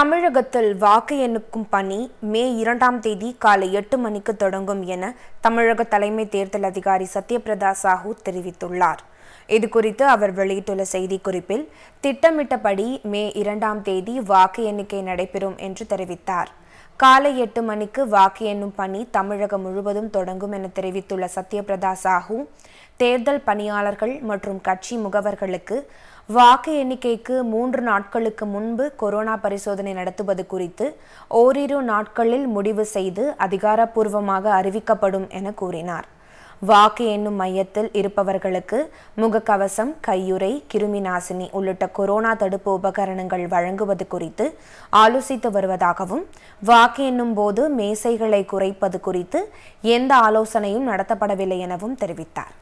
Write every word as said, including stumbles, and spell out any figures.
தமிழகத்தில் வாக்கு எண்ணும் பணி மே இரண்டாம் தேதி காலை எட்டு மணிக்கு தொடங்கும் என தமிழக தலைமை தேர்தல் அதிகாரி சத்யபிரதா சாஹூ தெரிவித்துள்ளார். இது குறித்து அவர் வெளியிட்டுள்ள செய்திக்குறிப்பில் திட்டமிட்டபடி மே இரண்டாம் தேதி வாக்கு எண்ணிக்கை நடைபெறும் என்று தெரிவித்தார். காலை எட்டு மணிக்கு வாக்கு எண்ணும் பணி தமிழகம் முழுவதும் தொடங்கும் என தெரிவித்துள்ள சத்யபிரதா சாஹூ தேர்தல் பணியாளர்கள் மற்றும் கட்சி முகவர்களுக்கு வாக்கு எண்ணிக்கைக்கு மூன்று நாட்களுக்கு முன்பு கொரோனா பரிசோதனை நடத்துவது குறித்து ஓரிரு நாட்களில் முடிவு செய்து அதிகாரப்பூர்வமாக அறிவிக்கப்படும் என கூறினார். வாக்கு எண்ணும் மையத்தில் இருப்பவர்களுக்கு முகக்கவசம், கையுறை, கிருமி நாசினி உள்ளிட்ட கொரோனா தடுப்பு உபகரணங்கள் வழங்குவது குறித்து ஆலோசித்து வருவதாகவும் வாக்கு எண்ணும் போது மேசைகளை குறைப்பது குறித்து எந்த ஆலோசனையும் நடத்தப்படவில்லை எனவும் தெரிவித்தார்.